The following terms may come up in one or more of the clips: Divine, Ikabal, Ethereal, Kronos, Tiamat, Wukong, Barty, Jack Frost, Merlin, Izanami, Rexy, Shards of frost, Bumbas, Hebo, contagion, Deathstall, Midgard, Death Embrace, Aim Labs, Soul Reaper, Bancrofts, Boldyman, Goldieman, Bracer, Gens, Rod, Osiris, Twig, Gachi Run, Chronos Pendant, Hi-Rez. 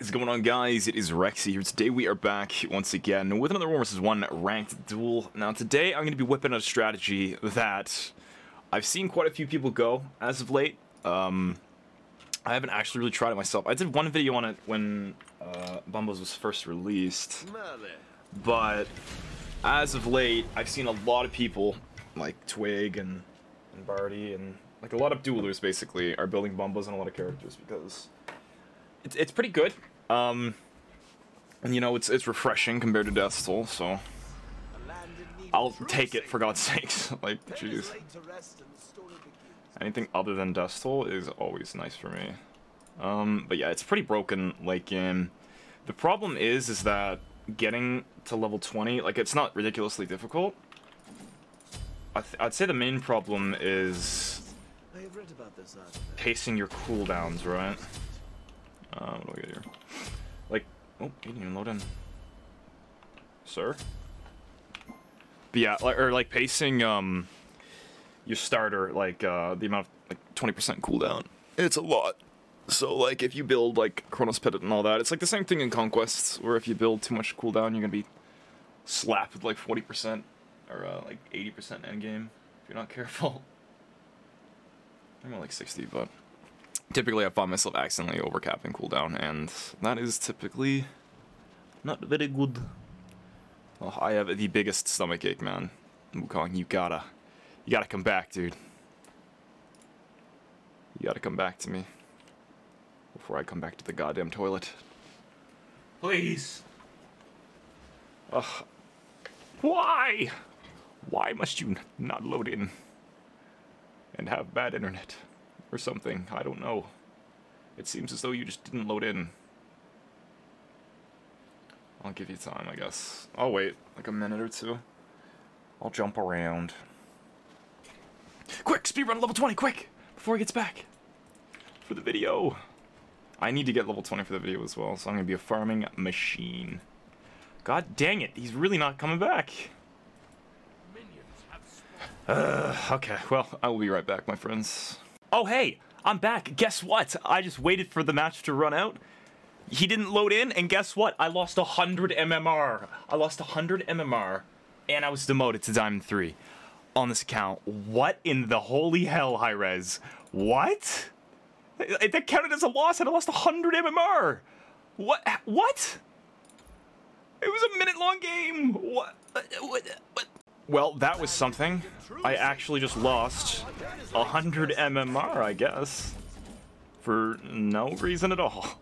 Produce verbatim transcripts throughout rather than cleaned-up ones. What is going on, guys? It is Rexy here. Today we are back once again with another one versus one ranked duel. Now today I'm going to be whipping out a strategy that I've seen quite a few people go as of late. Um, I haven't actually really tried it myself. I did one video on it when uh, Bumbas was first released. But as of late, I've seen a lot of people like Twig and, and Barty and like a lot of duelers basically are building Bumbas and a lot of characters because It's, it's pretty good, um, and you know, it's it's refreshing compared to Deathstall, so I'll take it, for God's sakes. Like, jeez. Anything other than Deathstall is always nice for me. Um, but yeah, it's pretty broken, like, um, the problem is, is that getting to level twenty, like, it's not ridiculously difficult. I th I'd say the main problem is pacing your cooldowns, right? Uh, what do I get here? Like, oh, he didn't even load in. Sir? But yeah, like, or like pacing um, your starter, like uh, the amount of like twenty percent cooldown. It's a lot. So like if you build like Chronos Pendant and all that, it's like the same thing in Conquests, where if you build too much cooldown, you're going to be slapped with like forty percent or uh, like eighty percent endgame if you're not careful. I'm more like sixty, but typically I find myself accidentally overcapping cooldown, and that is typically not very good. Oh, I have the biggest stomach ache, man. Wukong, you gotta, you gotta come back, dude. You gotta come back to me before I come back to the goddamn toilet. Please. Ugh. Why? Why must you not load in and have bad internet? Or something, I don't know. It seems as though you just didn't load in. I'll give you time, I guess. I'll wait, like a minute or two. I'll jump around. Quick, speedrun level twenty, quick! Before he gets back! For the video! I need to get level twenty for the video as well, so I'm gonna be a farming machine. God dang it, he's really not coming back! Uh, okay, well, I will be right back, my friends. Oh hey, I'm back. Guess what? I just waited for the match to run out. He didn't load in, and guess what? I lost one hundred M M R. I lost one hundred M M R, and I was demoted to Diamond three on this account. What in the holy hell, Hi-Rez? What? That counted as a loss, and I lost one hundred M M R. What? What? It was a minute-long game. What? What? What? Well, that was something. I actually just lost one hundred M M R, I guess. For no reason at all.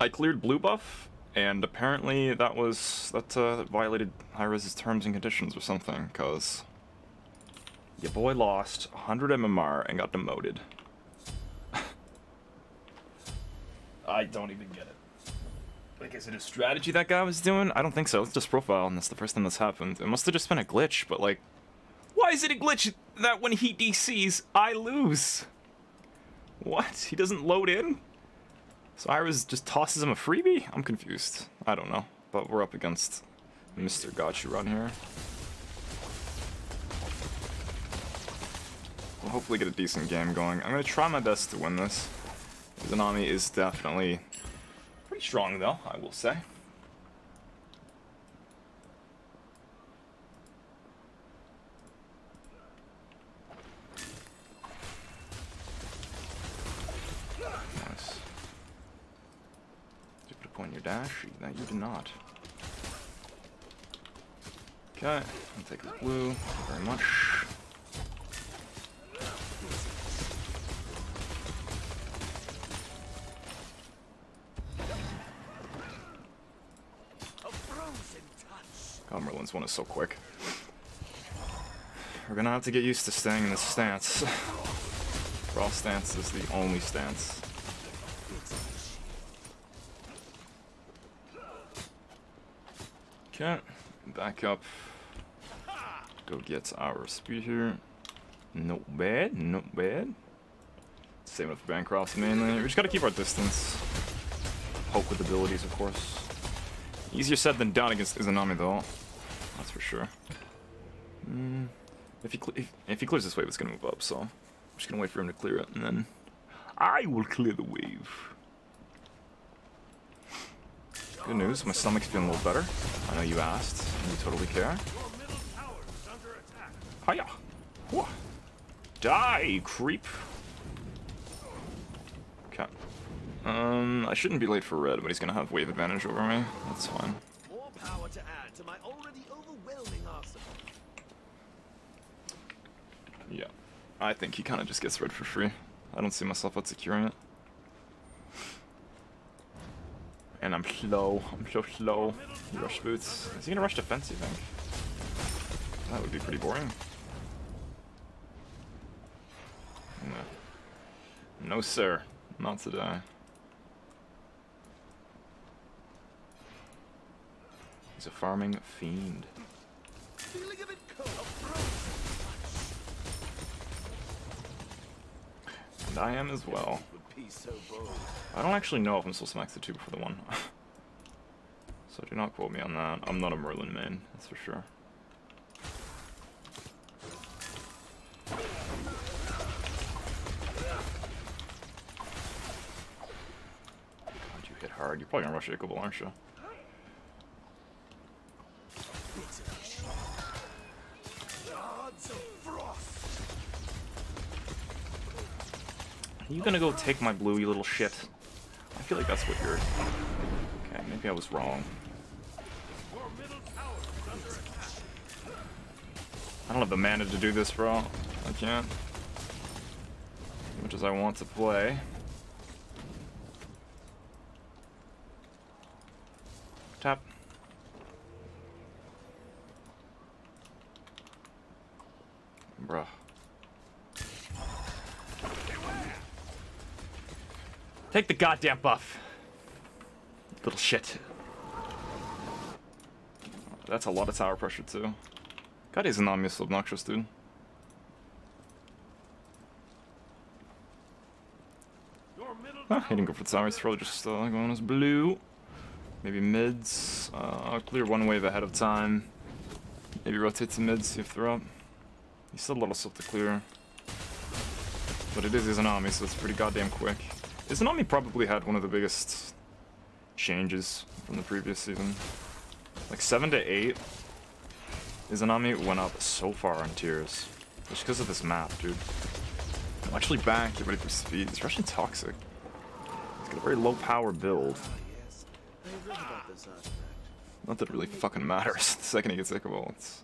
I cleared blue buff, and apparently that was... That, uh, that violated Hi-Rez's terms and conditions or something, because your boy lost one hundred M M R and got demoted. I don't even get it. Like, is it a strategy that guy was doing? I don't think so. Let's just profile on this. The first time this happened. It must have just been a glitch, but like... Why is it a glitch that when he D Cs, I lose? What? He doesn't load in? So Iris just tosses him a freebie? I'm confused. I don't know. But we're up against Mister Gachi Run here. We'll hopefully get a decent game going. I'm going to try my best to win this. Izanami is definitely... pretty strong, though, I will say. Nice. Did you put a point in your dash? No, you did not. Okay, I'll take the blue. Thank you very much. God, Merlin's one is so quick. We're gonna have to get used to staying in this stance. Raw stance is the only stance. Okay, back up. Go get our speed here. Not bad, not bad. Same with Bancrofts mainly. We just gotta keep our distance. Poke with abilities, of course. Easier said than done against Izanami, though. That's for sure. Mm, if, he if, if he clears this wave, it's going to move up, so I'm just going to wait for him to clear it, and then I will clear the wave. Good news, my stomach's feeling a little better. I know you asked, and you totally care. Hiya! Whoa. Die, creep! Okay. Um, I shouldn't be late for red, but he's gonna have wave advantage over me. That's fine. More power to add to my already overwhelming arsenal. Yeah. I think he kind of just gets red for free. I don't see myself out securing it. And I'm slow. I'm so slow. Rush boots. Is he gonna rush defense, you think? That would be pretty boring. No. No, sir. Not today. He's a farming fiend. And I am as well. I don't actually know if I'm supposed to max the two before the one. So do not quote me on that. I'm not a Merlin main, that's for sure. God, you hit hard. You're probably gonna rush Ikabal, aren't you? Shards of frost. Are you gonna go take my blue, you little shit? I feel like that's what you're... Okay, maybe I was wrong. I don't have the mana to do this, bro. I can't. As much as I want to play. Tap. Bruh. Take the goddamn buff. Little shit. That's a lot of tower pressure, too. God, Izanami is so obnoxious, dude. Ah, he didn't go for the tower. He's probably just uh, going as blue. Maybe mids. Uh, clear one wave ahead of time. Maybe rotate to mids, see if they're up. He's still a lot of stuff to clear. But it is Izanami, so it's pretty goddamn quick. Izanami probably had one of the biggest changes from the previous season. Like seven to eight, Izanami went up so far on tiers. Just because of this map, dude. I'm actually back, get ready for speed. It's actually toxic. It's got a very low power build. Not that it really fucking matters the second he gets Ikabal. It's,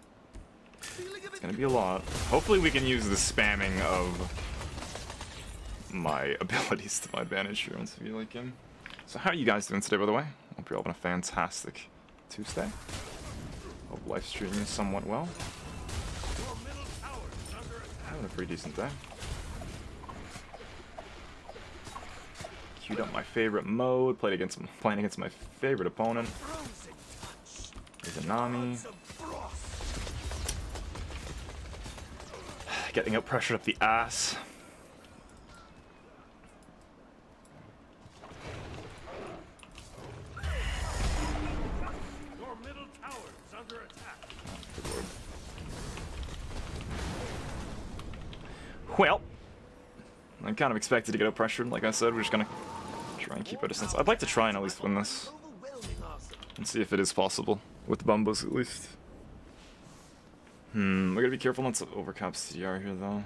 it's gonna be a lot. Hopefully we can use the spamming of my abilities to my advantage here once I feel like him. So how are you guys doing today, by the way? I hope you're all having a fantastic Tuesday. Hope live streaming is somewhat well. Having a pretty decent day. Queued up my favorite mode, played against playing against my favorite opponent. Izanami. Getting out pressured up the ass. Well, I kind of expected to get out pressured, like I said, we're just gonna try and keep our distance. I'd like to try and at least win this, and see if it is possible, with Bumbas at least. Hmm, we gotta be careful not to overcap C D R here though.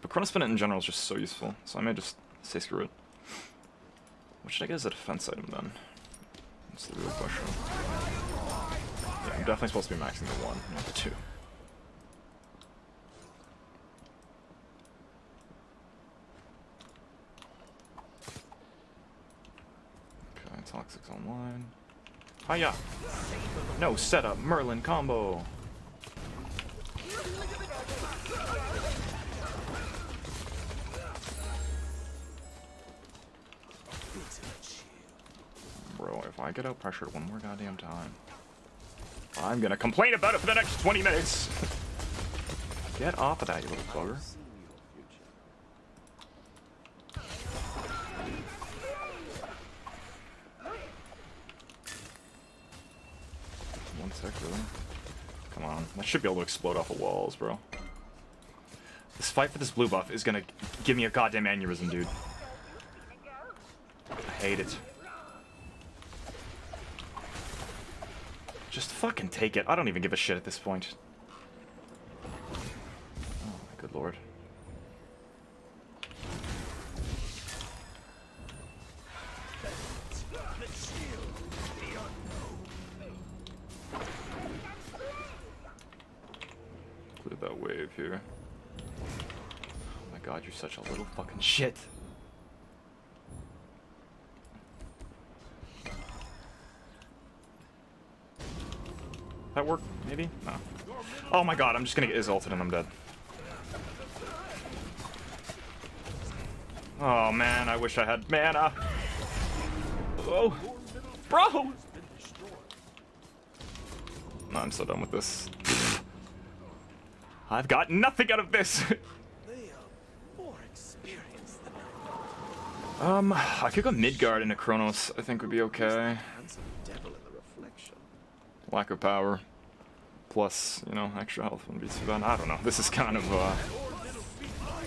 But Chronos Pendant in general is just so useful, so I may just say screw it. What should I get as a defense item then? That's the real question. Yeah, I'm definitely supposed to be maxing the one, not the two. Toxic's online. Hiya! No setup, Merlin combo! Bro, if I get out pressured one more goddamn time, I'm gonna complain about it for the next twenty minutes! Get off of that, you little bugger. Heck, really? Come on, that should be able to explode off of walls, bro. This fight for this blue buff is gonna give me a goddamn aneurysm, dude. I hate it. Just fucking take it. I don't even give a shit at this point. Oh, my good lord. Clear that wave here. Oh my god, you're such a little fucking shit. That work, maybe? No. Oh my god, I'm just gonna get Izulted and I'm dead. Oh man, I wish I had mana. Oh, bro! No, I'm so done with this. I've got nothing out of this! um, I could go Midgard into Kronos, I think would be okay. Lack of power. Plus, you know, extra health wouldn't be too bad. I don't know. This is kind of, uh,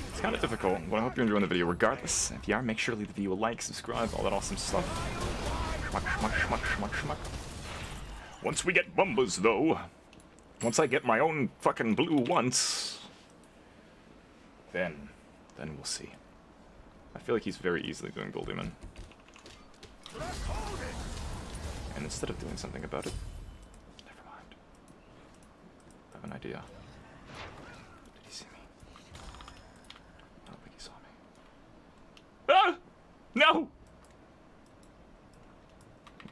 it's kind of difficult, but I hope you're enjoying the video. Regardless, if you are, make sure to leave the video a like, subscribe, all that awesome stuff. Schmuck, schmuck, schmuck, schmuck, schmuck. Once we get Bumbas, though, once I get my own fucking blue once, then, then we'll see. I feel like he's very easily doing Goldieman. And instead of doing something about it, an idea. Did he see me? I don't think he saw me. Ah! No!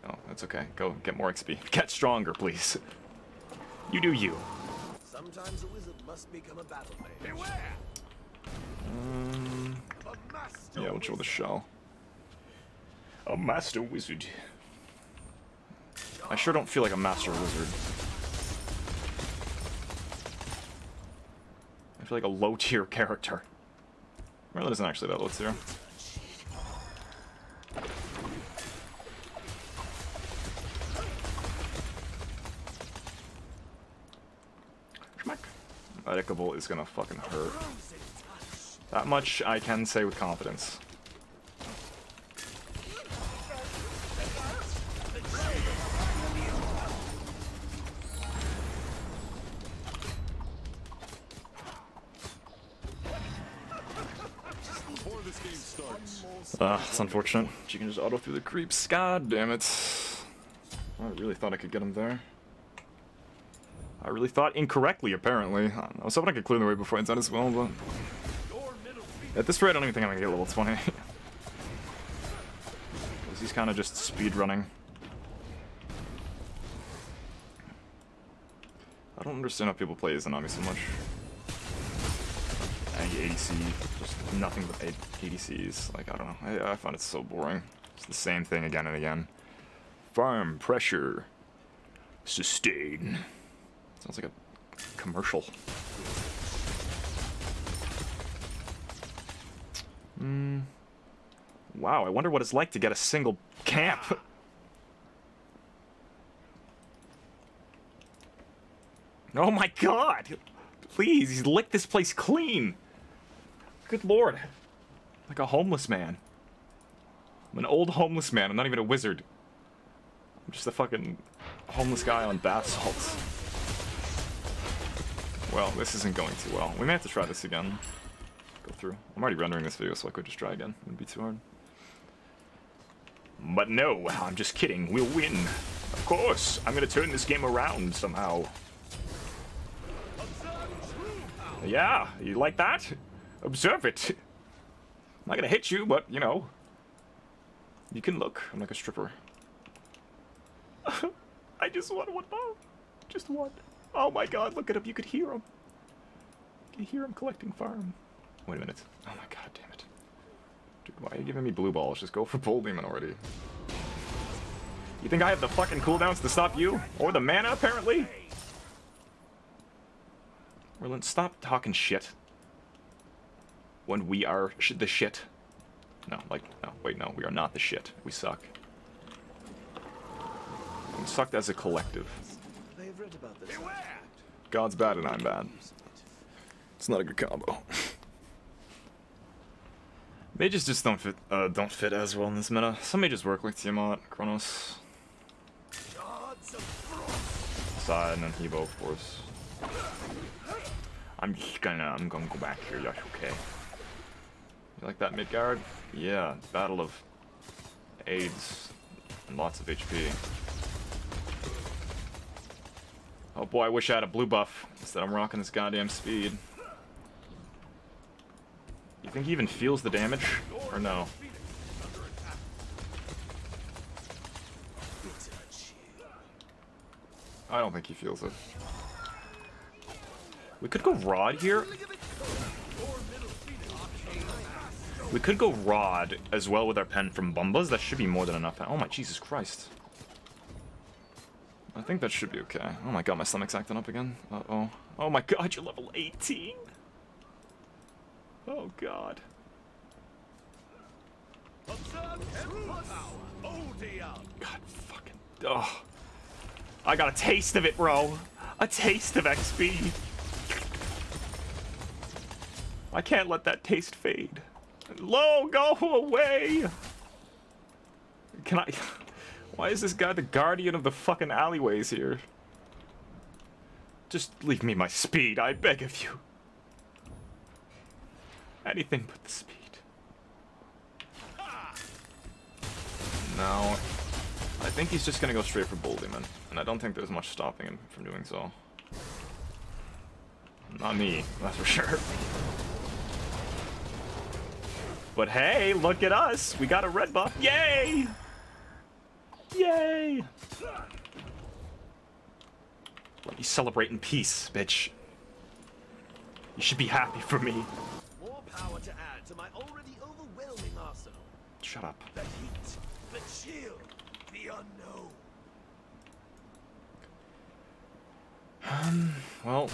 No, that's okay. Go get more X P. Get stronger, please. You do you. Sometimes a wizard must become a battle mage. Beware! Um, yeah, we'll draw the shell. A master wizard. I sure don't feel like a master wizard. Like a low tier character. Merlin isn't actually that low tier. Schmack. That Ikabal is gonna fucking hurt. That much I can say with confidence. Uh, it's unfortunate. You can just auto through the creeps. God damn it. I really thought I could get him there. I really thought incorrectly, apparently. I was hoping I could clear the way before I done as well, but... at this rate, I don't even think I'm gonna get level twenty. Because he's kind of just speedrunning. I don't understand how people play Izanami so much. A D C, just nothing but A D Cs. Like, I don't know. I, I find it so boring. It's the same thing again and again. Farm, pressure, sustain. Sounds like a commercial. Mm. Wow, I wonder what it's like to get a single camp. Oh my god! Please, he's licked this place clean! Good lord. Like a homeless man. I'm an old homeless man. I'm not even a wizard. I'm just a fucking homeless guy on bath salts. Well, this isn't going too well. We may have to try this again. Go through. I'm already rendering this video, so I could just try again. It wouldn't be too hard. But no, I'm just kidding. We'll win. Of course. I'm going to turn this game around somehow. Yeah, you like that? Observe it. I'm not gonna hit you, but, you know, you can look. I'm like a stripper. I just want one more. Just one. Oh my god, look at him. You could hear him. You could hear him collecting farm. Wait a minute. Oh my god, damn it. Dude, why are you giving me blue balls? Just go for Boldyman already. You think I have the fucking cooldowns to stop you? Or the mana, apparently? Merlin, stop talking shit. When we are sh the shit. No, like, no, wait, no, we are not the shit. We suck. We sucked as a collective. God's bad and I'm bad. It's not a good combo. Mages just don't fit, uh, don't fit as well in this meta. Some mages work, like Tiamat, Kronos. Shards of frost. side, and then Hebo, of course. I'm just gonna, I'm gonna go back here, Yosh, okay. You like that, Midgard? Yeah, battle of AIDS and lots of H P. Oh boy, I wish I had a blue buff instead I'm rocking this goddamn speed. You think he even feels the damage? Or no? I don't think he feels it. We could go Rod here. We could go Rod as well with our pen from Bumbas. That should be more than enough. Oh my Jesus Christ. I think that should be okay. Oh my god, my stomach's acting up again. Uh-oh. Oh my god, you're level eighteen? Oh god. God fucking... Oh. I got a taste of it, bro. A taste of X P. I can't let that taste fade. Low, go away! Can I... Why is this guy the guardian of the fucking alleyways here? Just leave me my speed, I beg of you. Anything but the speed. No. I think he's just gonna go straight for Boldyman, and I don't think there's much stopping him from doing so. Not me, that's for sure. But hey, look at us! We got a red buff! Yay! Yay! Let me celebrate in peace, bitch. You should be happy for me. More power to add to my already overwhelming arsenal. Shut up. The heat, the chill, the unknown. Um, well,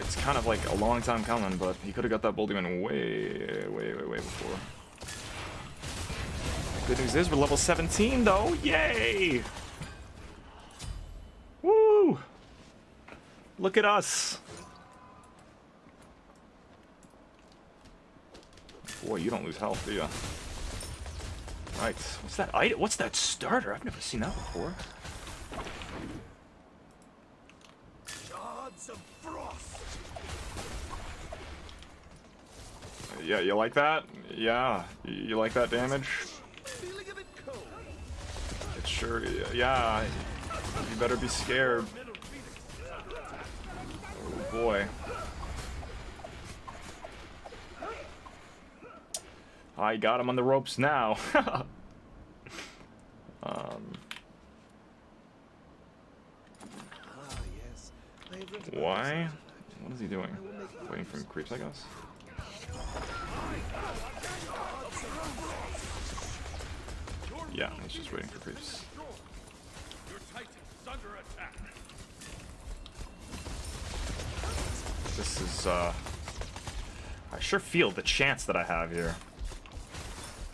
it's kind of like a long time coming, but he could have got that Boldyman way, way, way, way before. The good news is we're level seventeen, though. Yay! Woo! Look at us. Boy, you don't lose health, do you? Right. What's that item? What's that starter? I've never seen that before. Shards of frost. Yeah, you like that? Yeah, you like that damage? Sure, yeah, you better be scared. Oh boy. I got him on the ropes now. um. Why? What is he doing? Waiting for creeps, I guess? Yeah, he's just waiting for creeps. This is, uh... I sure feel the chance that I have here.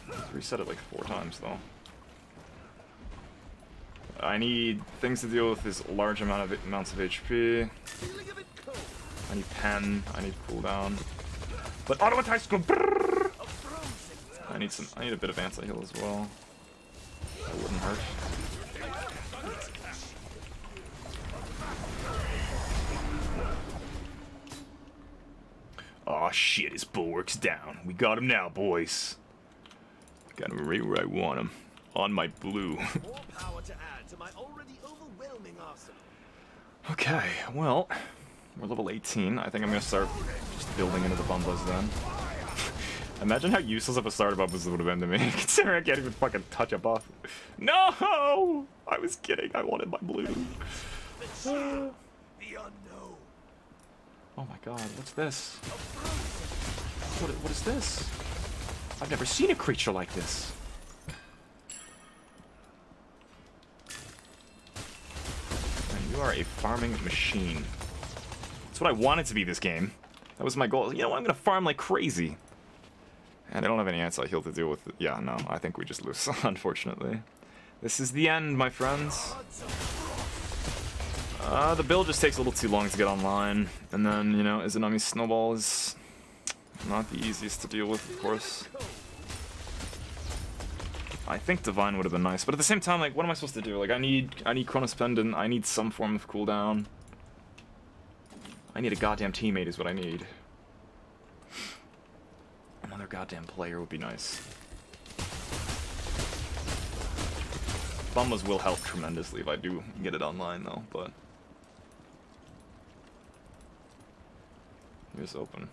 Let's reset it like four times, though. I need things to deal with this large amount of amounts of H P. I need pen. I need cooldown. But auto attacks go... I need some... I need a bit of anti-heal as well. That wouldn't hurt. Aw, oh, shit, his bulwark's down. We got him now, boys. Got him right where I want him. On my blue. More power to add to my already overwhelming arsenal. Okay, well, we're level eighteen. I think I'm gonna start just building into the Bumbas then. Imagine how useless of a starter buff this would have been to me, considering I can't even fucking touch a buff. No! I was kidding, I wanted my blue. Oh my god, what's this? What, what is this? I've never seen a creature like this. Man, you are a farming machine. That's what I wanted to be this game. That was my goal. You know what, I'm gonna farm like crazy. And I don't have any anti-heal to deal with it. Yeah, no, I think we just lose, unfortunately. This is the end, my friends. Uh, the build just takes a little too long to get online. And then, you know, Izanami's snowball is not the easiest to deal with, of course. I think Divine would have been nice, but at the same time, like, what am I supposed to do? Like, I need, I need Chronos Pendant, I need some form of cooldown. I need a goddamn teammate is what I need. Another goddamn player would be nice. Bumbas will help tremendously if I do get it online, though, but... Here's open.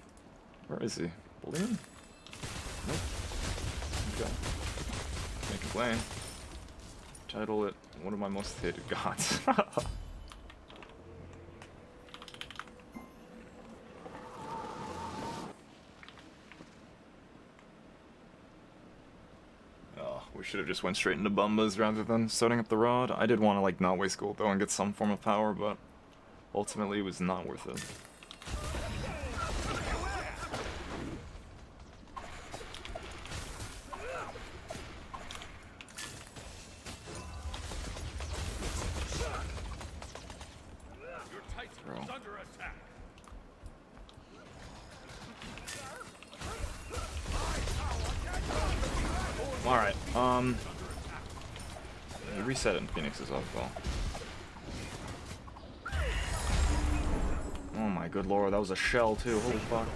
Where is he? Boldyman? Nope. Okay. Can't complain. Title it one of my most hated gods. Oh, we should have just went straight into Bumbas rather than setting up the Rod. I did want to, like, not waste gold, though, and get some form of power, but ultimately it was not worth it. Alright, um... you reset it in Phoenix's off goal. Oh my good lord, that was a shell too, holy fuck.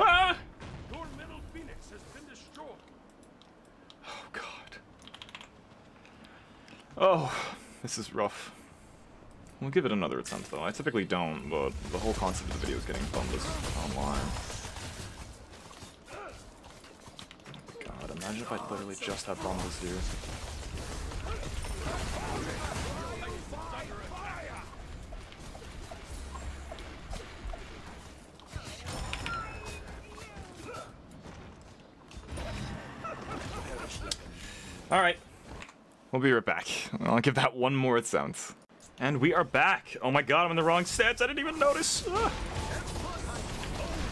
Ah! Your middle Phoenix has been destroyed. Oh god. Oh, this is rough. We'll give it another attempt though. I typically don't, but the whole concept of the video is getting Bumbas online. Imagine if I literally just had Bumbas here. Alright. We'll be right back. I'll give that one more attempt. And we are back! Oh my god, I'm in the wrong stats! I didn't even notice! Ah.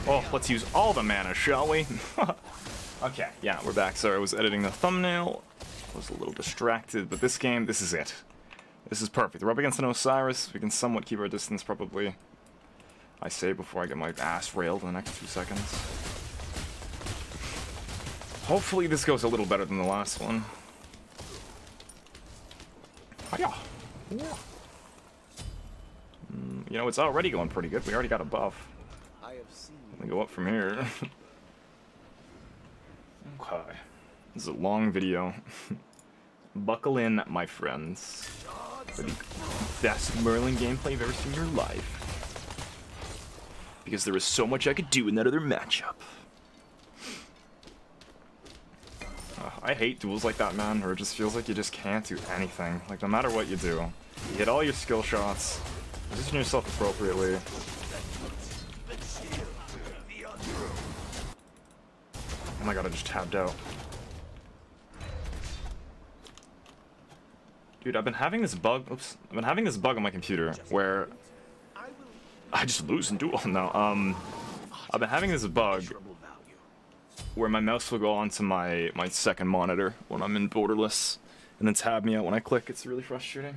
Oh, let's use all the mana, shall we? Okay, yeah, we're back. Sorry, I was editing the thumbnail. I was a little distracted, but this game, this is it. This is perfect. We're up against an Osiris. We can somewhat keep our distance, probably. I say before I get my ass railed in the next two seconds. Hopefully this goes a little better than the last one. Hiya. Yeah. Mm, you know, it's already going pretty good. We already got a buff. I have seen. Let me go up from here. Okay. This is a long video. Buckle in, my friends. For the best Merlin gameplay you've ever seen in your life. Because there was so much I could do in that other matchup. Uh, I hate duels like that, man, where it just feels like you just can't do anything. Like, no matter what you do, you hit all your skill shots, position yourself appropriately. Oh my god, I just tabbed out. Dude, I've been having this bug. Oops. I've been having this bug on my computer where I just lose and duel. No, um. I've been having this bug where my mouse will go onto my, my second monitor when I'm in borderless and then tab me out when I click. It's really frustrating.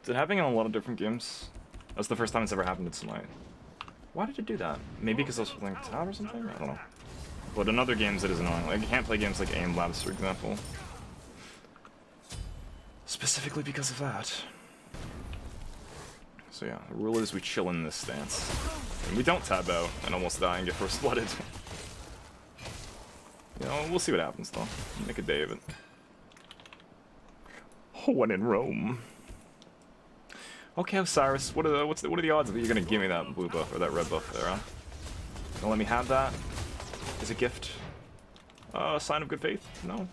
It's happening in a lot of different games. That's the first time it's ever happened tonight. Why did it do that? Maybe because I was playing tab or something? I don't know. But in other games it is annoying. Like, you can't play games like Aim Labs, for example. Specifically because of that. So yeah, the rule is we chill in this stance. And we don't tab out and almost die and get first blooded. You know, we'll see what happens though. Make a day of it. Oh, when in Rome. Okay, Osiris, what are the, what's the, what are the odds that you're gonna give me that blue buff or that red buff there, huh? Don't let me have that. Is a gift uh, a sign of good faith? No.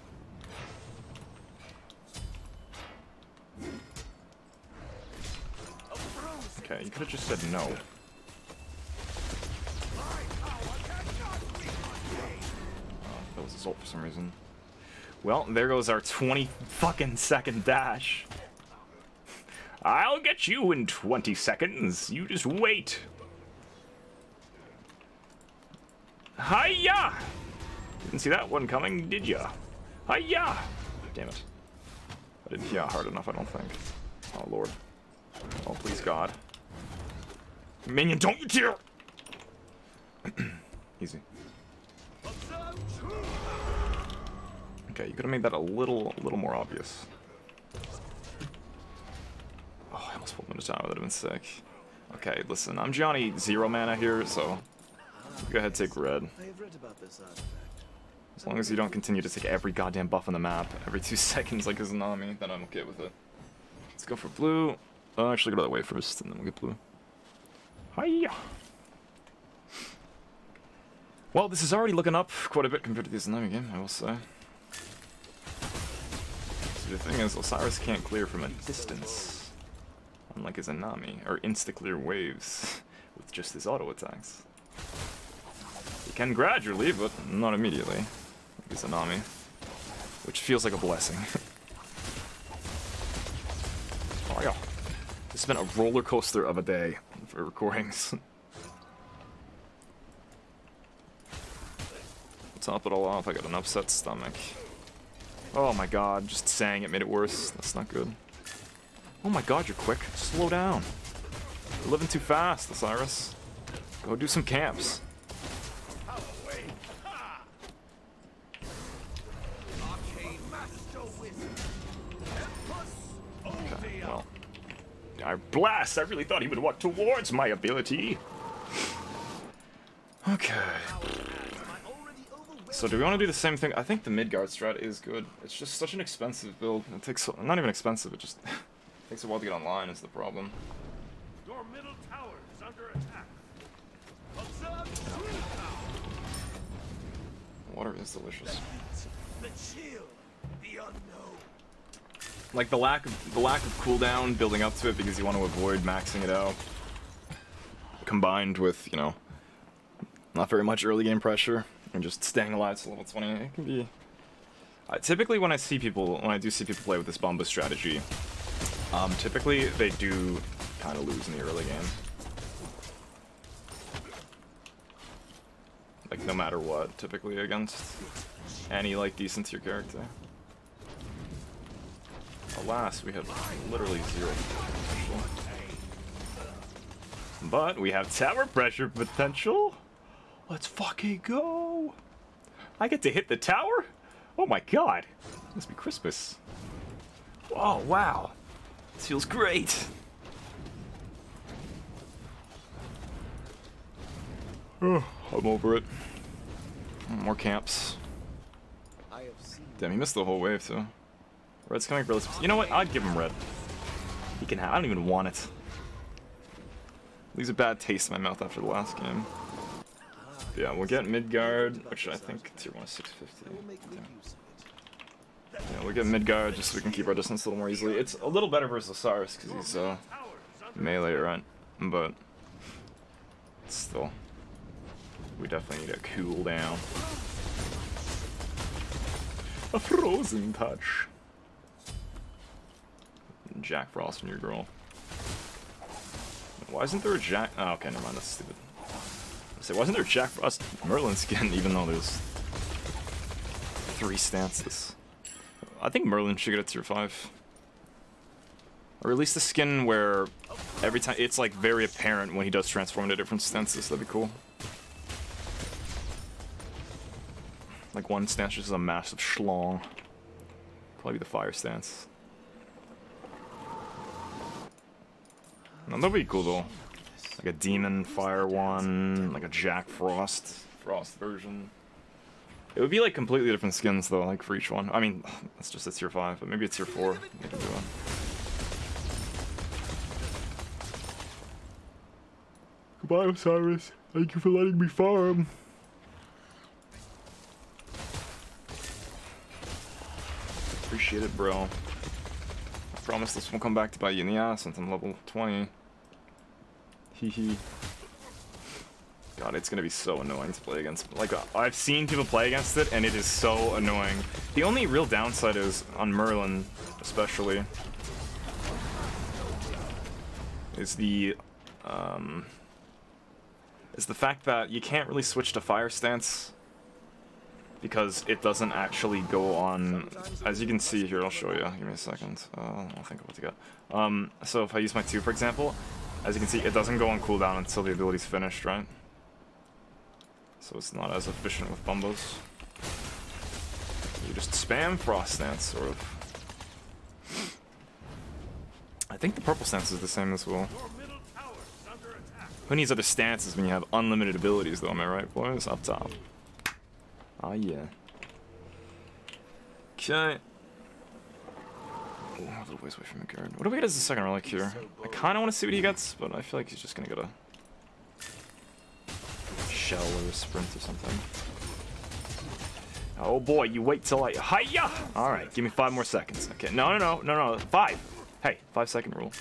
Okay, you could have just said no. Oh, that was assault for some reason. Well, there goes our twenty fucking second dash. I'll get you in twenty seconds. You just wait. Hiya! Didn't see that one coming, did ya? Hiya! Damn it. I didn't hit hard enough, I don't think. Oh, lord. Oh, please, God. Minion, don't you dare! Easy. Okay, you could have made that a little, a little more obvious. Oh, I almost pulled him into town. That would have been sick. Okay, listen, I'm Johnny Zero Mana here, so go ahead, take red. As long as you don't continue to take every goddamn buff on the map every two seconds like Izanami, then I'm okay with it. Let's go for blue. I'll actually go that way first, and then we'll get blue. Hiya! Well, this is already looking up quite a bit compared to the Izanami game, I will say. So the thing is, Osiris can't clear from a distance, unlike Izanami, or insta-clear waves with just his auto attacks. He can gradually, but not immediately, like Izanami, which feels like a blessing. Oh yeah, it's been a roller coaster of a day for recordings. Top it all off, I got an upset stomach. Oh my god, just saying it made it worse. That's not good. Oh my god, you're quick. Slow down. You're living too fast, Osiris. Go do some camps. Okay, well. I blast! I really thought he would walk towards my ability. Okay. So do we want to do the same thing? I think the Midgard strat is good. It's just such an expensive build. It takes, not even expensive, it just takes a while to get online is the problem. Your middle tower is under attack. Observe water is delicious. The chill, the unknown. Like the lack of the lack of cooldown building up to it because you want to avoid maxing it out. Combined with, you know, not very much early game pressure. And just staying alive to level twenty, it can be... Uh, typically when I see people, when I do see people play with this Bumbas strategy, um, typically they do kind of lose in the early game. Like no matter what, typically against any like decent tier character. Alas, we have literally zero potential. But we have tower pressure potential! Let's fucking go! I get to hit the tower? Oh my god! It must be Christmas. Oh wow! This feels great! Oh, I'm over it. More camps. Damn, he missed the whole wave too. Red's coming really. You know what? I'd give him red. He can have. I don't even want it. Leaves a bad taste in my mouth after the last game. Yeah, we'll get Midgard, which I think tier one is six fifty. Yeah. yeah, we'll get Midgard just so we can keep our distance a little more easily. It's a little better versus Osiris because he's uh, melee, right? But still, we definitely need a cool down. A frozen touch. Jack Frost and your girl. Why isn't there a Jack? Oh, okay, never mind. That's stupid. So wasn't there Jack Frost Merlin skin, even though there's three stances? I think Merlin should get a tier five. Or at least the skin where every time it's like very apparent when he does transform into different stances. That'd be cool. Like one stance just is a massive schlong. Probably the fire stance. No, that'd be cool though. Like a demon fire one, like a Jack Frost Frost version. It would be like completely different skins though, like for each one. I mean, that's just a tier five, but maybe it's tier four. I can do it. Goodbye, Osiris. Thank you for letting me farm. Appreciate it, bro. I promise this won't come back to bite you in the ass since I'm level twenty. Hehe. God, it's gonna be so annoying to play against. Like, I've seen people play against it, and it is so annoying. The only real downside is, on Merlin especially, is the, um, is the fact that you can't really switch to fire stance because it doesn't actually go on, as you can see here, I'll show you, give me a second, uh, I'll think of what to get. Um, so if I use my two, for example, as you can see, it doesn't go on cooldown until the ability's finished, right? So it's not as efficient with Bumbas. You just spam Frost Stance, sort of. I think the purple stance is the same as well. Who needs other stances when you have unlimited abilities, though, am I right, boys? Up top. Ah, yeah. Okay. Oh, a little ways away from Midgard. What do we get as the second relic here? I kind of want to see what he gets, but I feel like he's just going to get a shell or a sprint or something. Oh boy, you wait till I... Hiya! Alright, give me five more seconds. Okay, no, no, no, no, no, five. Hey, five second rule.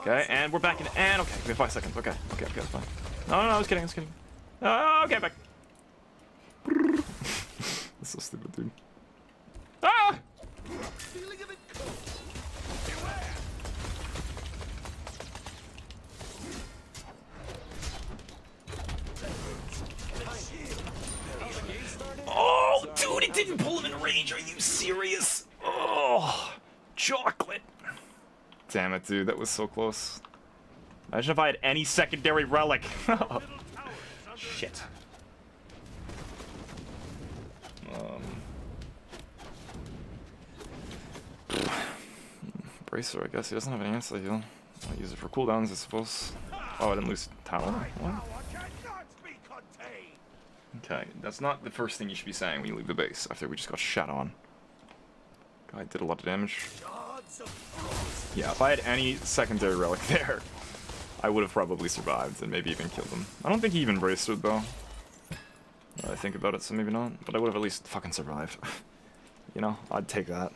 Okay, and we're back in, and okay, give me five seconds. Okay, okay, okay, that's fine. No, no, no, I was kidding, I was kidding. Oh, okay, back. That's so stupid, dude. Ah! Oh, dude, it didn't pull him in range. Are you serious? Oh, chocolate. Damn it, dude. That was so close. Imagine if I had any secondary relic. Shit. Um, Bracer, I guess. He doesn't have an answer heal. I'll use it for cooldowns, I suppose. Oh, I didn't lose talent. What? Okay, that's not the first thing you should be saying when you leave the base after we just got shot on. Guy did a lot of damage. Yeah, if I had any secondary relic there, I would have probably survived and maybe even killed him. I don't think he even bracered though. I think about it, so maybe not. But I would have at least fucking survived. You know, I'd take that.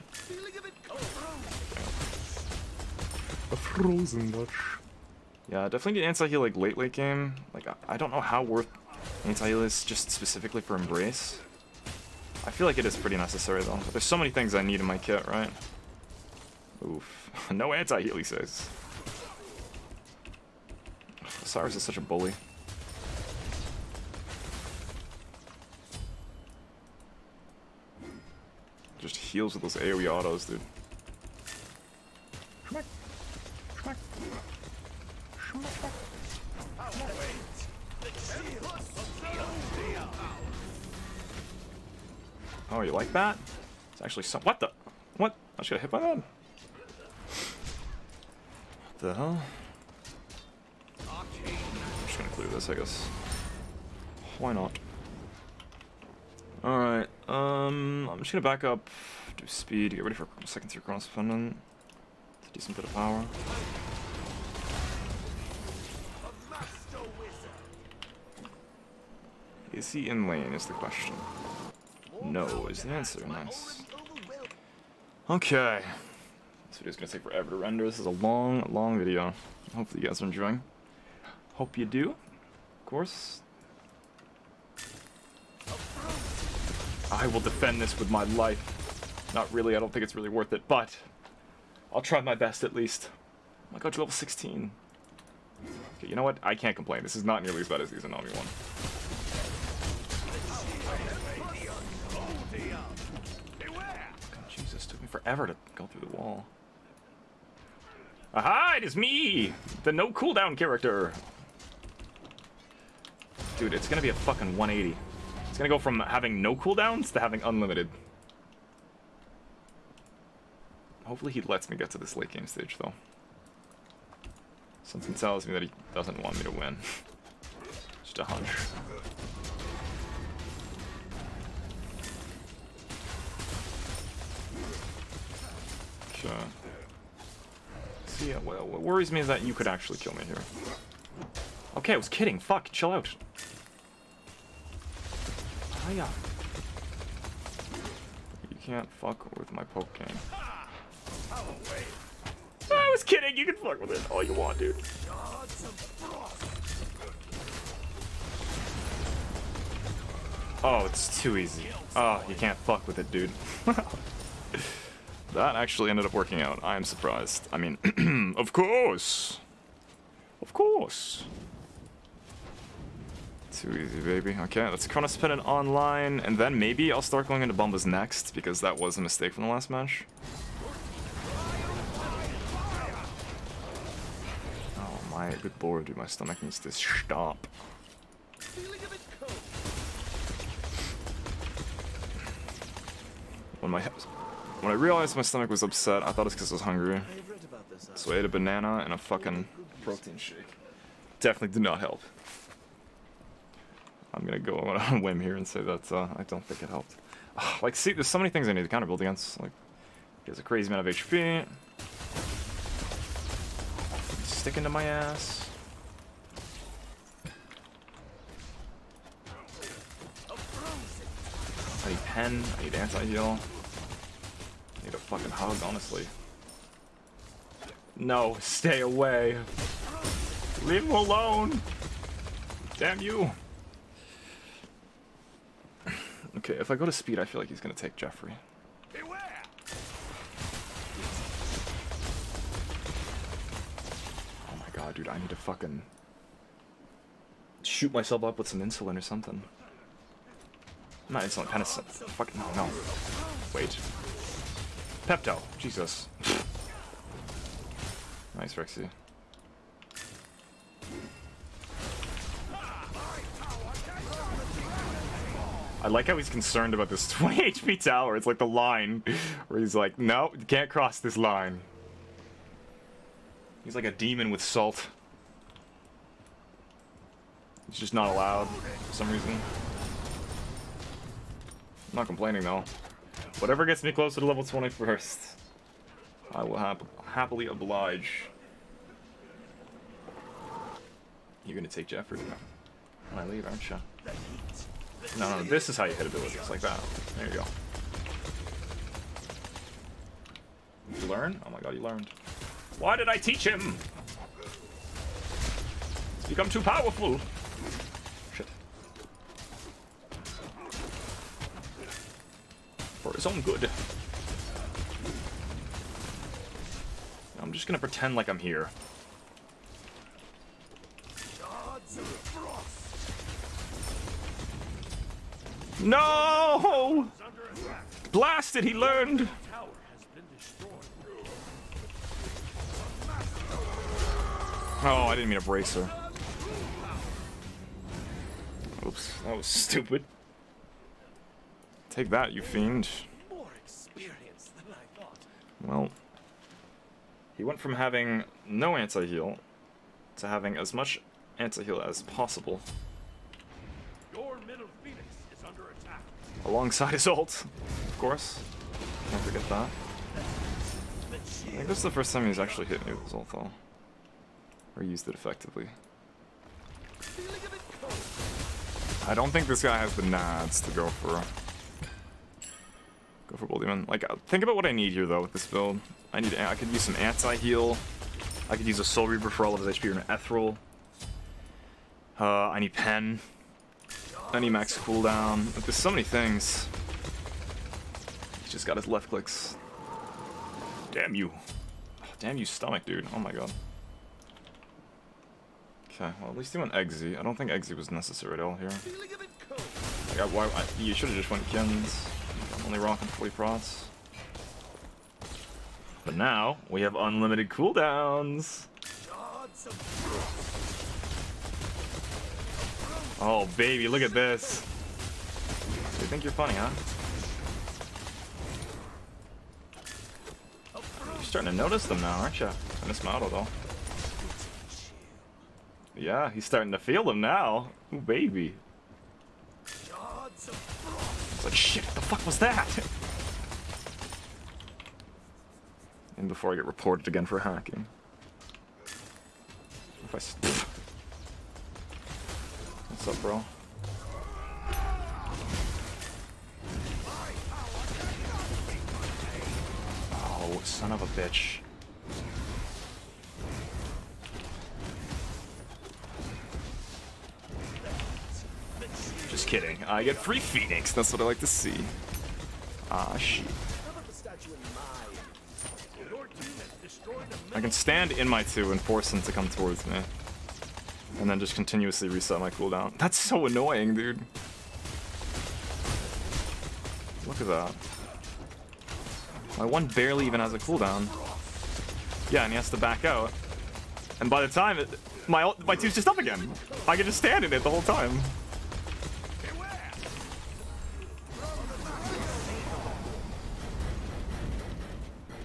A frozen watch. Yeah, I definitely need anti-heal like late late game. Like I, I don't know how worth anti-heal is just specifically for Embrace. I feel like it is pretty necessary though. But there's so many things I need in my kit, right? Oof. No anti-heal, he says. Osiris is such a bully. Just heals with those AoE autos, dude. Schmack. Schmack. Schmack. Oh, you like that? It's actually some. What the? What? I should have hit by that. What the hell? I'm just gonna clear this, I guess. Why not? Alright, um, I'm just gonna back up, do speed, get ready for second tier Chronos Pendant. It's a decent bit of power. Is he in lane, is the question. No is the answer. Nice. Okay. This video is going to take forever to render. This is a long, long video. Hopefully you guys are enjoying. Hope you do. Of course. I will defend this with my life. Not really. I don't think it's really worth it, but I'll try my best at least. Oh my god, you're level sixteen. Okay, you know what? I can't complain. This is not nearly as bad as the Izanami one. Forever to go through the wall. Aha! It is me! The no cooldown character! Dude, it's gonna be a fucking one eighty. It's gonna go from having no cooldowns to having unlimited. Hopefully he lets me get to this late game stage, though. Something tells me that he doesn't want me to win. Just a hunch. Uh, see, uh, what, what worries me is that you could actually kill me here. Okay, I was kidding. Fuck, chill out. Hiya. You can't fuck with my poke game. I was kidding. You can fuck with it all you want, dude. Oh, it's too easy. Oh, you can't fuck with it, dude. That actually ended up working out. I am surprised. I mean, of course. Of course. Too easy, baby. Okay, that's Chronos Pendant online, and then maybe I'll start going into Bumbas next, because that was a mistake from the last match. Oh my good lord, dude, my stomach needs to stop. When my when I realized my stomach was upset, I thought it was because I was hungry. So I ate a banana and a fucking protein shake. Definitely did not help. I'm gonna go on a whim here and say that uh, I don't think it helped. Ugh, like, see, there's so many things I need to counter build against. Like, he has a crazy amount of H P. Sticking to my ass. I need pen. I need anti-heal. I need a fucking hug, honestly. No, stay away. Leave him alone. Damn you. Okay, if I go to speed, I feel like he's gonna take Jeffrey. Beware. Oh my god, dude, I need to fucking shoot myself up with some insulin or something. Not insulin, penicillin. Fuck, no, no. Wait. Pepto. Jesus. Nice, Rexy. I like how he's concerned about this twenty H P tower. It's like the line where he's like, no, you can't cross this line. He's like a demon with salt. It's just not allowed for some reason. I'm not complaining though. Whatever gets me closer to level twenty first, I will hap happily oblige. You're gonna take Jeffrey now when I leave, aren't you? No, no, this is how you hit abilities, like that. There you go. Did you learn? Oh my god, you learned. Why did I teach him? He's become too powerful. Shit. For his own good. I'm just gonna pretend like I'm here. No! Blasted, he learned! Oh, I didn't mean a bracer. Oops, that was stupid. Take that, you fiend. Well, he went from having no anti-heal to having as much anti-heal as possible. Alongside his ult, of course. Can't forget that. I think this is the first time he's actually hit me with his ult, though. Or used it effectively. I don't think this guy has the nads to go for... Go for Boldyman. Like, think about what I need here, though, with this build. I need. I could use some anti-heal. I could use a Soul Reaper for all of his H P or an Ethereal. Uh, I need pen. Any max cooldown. There's so many things. He's just got his left clicks. Damn you. Oh, damn you, stomach, dude. Oh my god. Okay, well, at least he went Eggsy. I don't think Eggsy was necessary at all here. Like, I, why, I, you should have just went Gens. I'm only rocking forty prots. But now, we have unlimited cooldowns. Oh, baby, look at this. You think you're funny, huh? You're starting to notice them now, aren't you? I miss my auto, though. Yeah, he's starting to feel them now. Ooh, baby. It's like, shit, what the fuck was that? And before I get reported again for hacking. If I... St What's up, bro? Oh, son of a bitch. Just kidding. I get free Phoenix. That's what I like to see. Ah, shit. I can stand in my two and force them to come towards me. And then just continuously reset my cooldown. That's so annoying, dude. Look at that. My one barely even has a cooldown. Yeah, and he has to back out. And by the time it, my my two's just up again. I can just stand in it the whole time.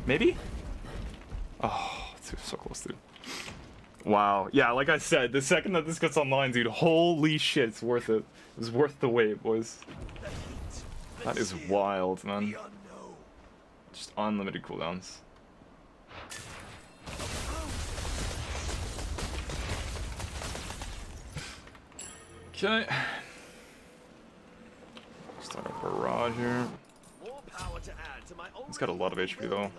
Maybe? Oh, dude, so close, dude. Wow. Yeah, like I said, the second that this gets online, dude, holy shit, it's worth it. It's worth the wait, boys. That is wild, man. Just unlimited cooldowns. Okay. Start a barrage here. He's got a lot of H P though.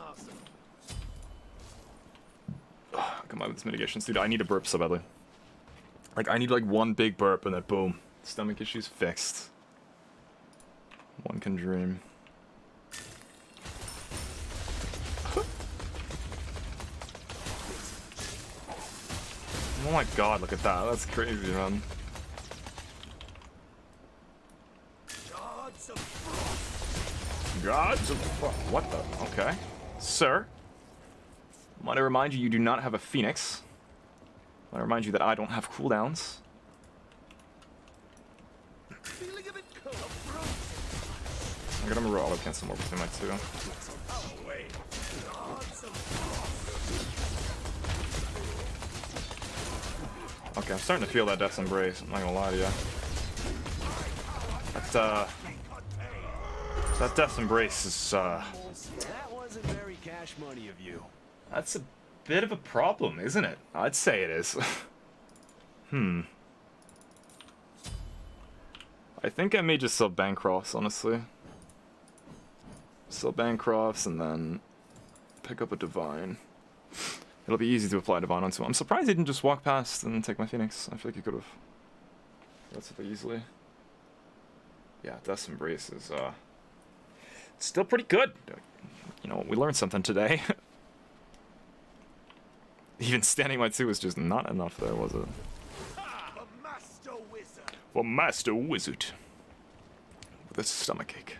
Oh, come on with this mitigation. Dude, I need a burp so badly. Like, I need like one big burp and then boom. Stomach issues fixed. One can dream. Oh my god, look at that. That's crazy, man. Shards of frost. Gods of frost. What the? Okay. Sir. Might I remind you, you do not have a phoenix. Might I remind you that I don't have cooldowns. I got him a roll. I'll cancel more between my two. Okay, I'm starting to feel that Death Embrace. I'm not gonna lie to you. That, uh, that Death Embrace is, uh... That wasn't very cash money of you. That's a bit of a problem, isn't it? I'd say it is. hmm. I think I may just sell Bancrofts, honestly. Sell Bancrofts and then pick up a Divine. It'll be easy to apply Divine onto him. I'm surprised he didn't just walk past and take my Phoenix. I feel like he could have. That's it easily. Yeah, Death Embrace is uh, still pretty good. You know, we learned something today. Even standing my two was just not enough there, was it? For Master Wizard. For Master Wizard. With a stomachache.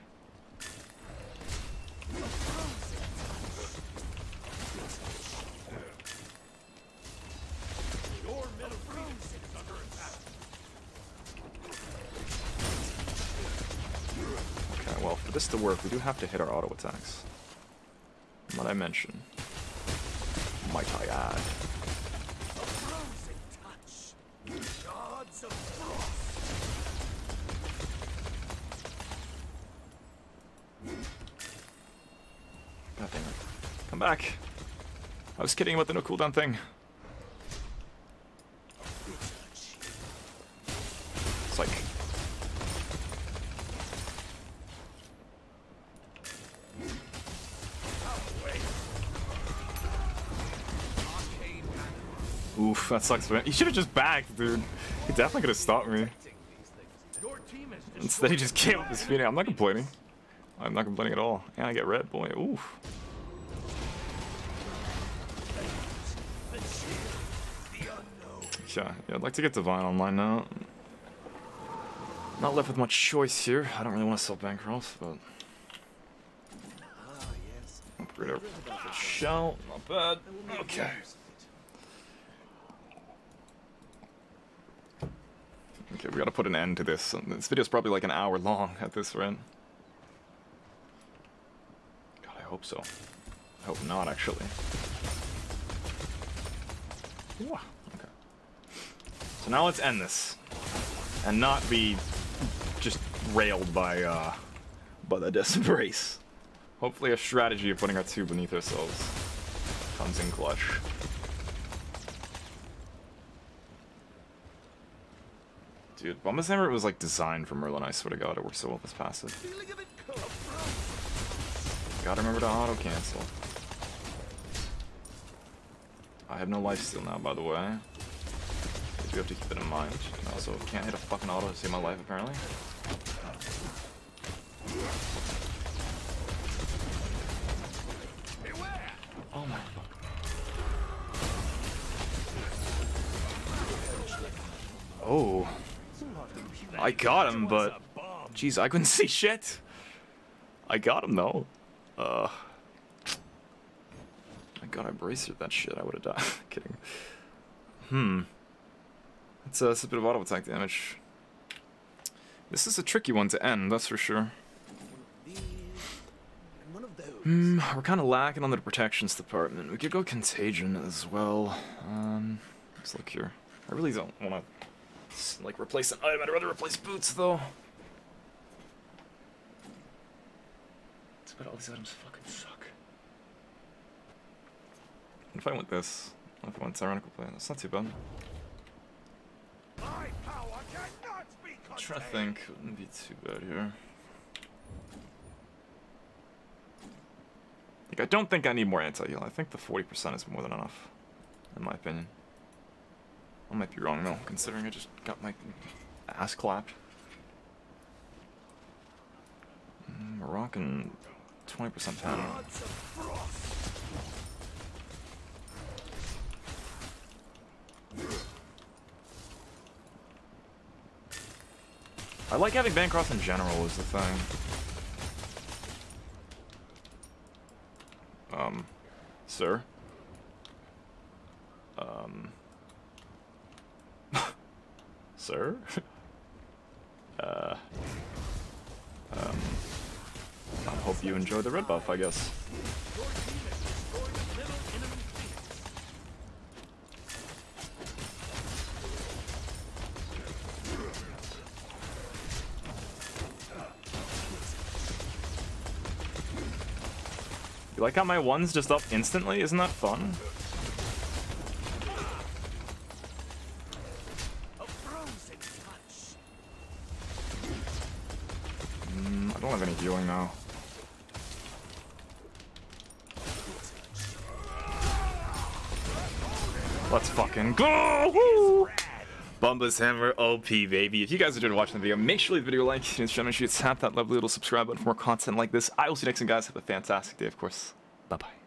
Okay, well, for this to work, we do have to hit our auto attacks. What I mentioned. Might I add? God damn it. Come back! I was kidding about the no cooldown thing. It's like. Oof, that sucks, man. He should have just backed, dude. He definitely could have stopped me. Instead, he just came up his feet. I'm not complaining. I'm not complaining at all. And I get red, boy. Oof. Yeah, yeah, I'd like to get Divine online now. Not left with much choice here. I don't really want to sell Bancrofts, but. Upgrade our shell. Not bad. Okay. Okay, we gotta put an end to this. This video's probably like an hour long at this rate. God, I hope so. I hope not, actually. Ooh, okay. So now let's end this. And not be just railed by, uh, by the Death Embrace. Hopefully a strategy of putting our two beneath ourselves comes in clutch. Dude, Bumbas never was like designed for Merlin, I swear to god, it works so well this passive. Gotta remember to auto-cancel. I have no lifesteal now, by the way. I do have to keep that in mind. Also, can't hit a fucking auto to save my life, apparently. Oh my fuck. Oh. I got him, but jeez, I couldn't see shit. I got him though. Uh, I got a bracer. That shit, I would have died. Kidding. Hmm. That's, uh, that's a bit of auto attack damage. This is a tricky one to end, that's for sure. One of those. Hmm, we're kind of lacking on the protections department. We could go Contagion as well. Um, let's look here. I really don't want to, like, replace an item. I'd rather replace boots, though. That's what all these items fucking suck. If I want this, if I want Tyrannical Plan, that's not too bad. My power cannot be contained. I'm trying to think. It wouldn't be too bad here. Like, I don't think I need more anti-heal. I think the forty percent is more than enough, in my opinion. I might be wrong, though, considering I just got my ass clapped. Mm, we're rocking twenty percent power. I like having Bancrofts in general, is the thing. Um, sir? Um... sir? uh... Um... I hope you enjoy the red buff, I guess. Like how my one's just up instantly? Isn't that fun? Mm, I don't have any healing now. Let's fucking go! Woo! Bumbas Hammer O P, baby. If you guys enjoyed watching the video, make sure to leave the video a like, and make sure you tap that lovely little subscribe button for more content like this. I will see you next time, guys. Have a fantastic day, of course. Bye-bye.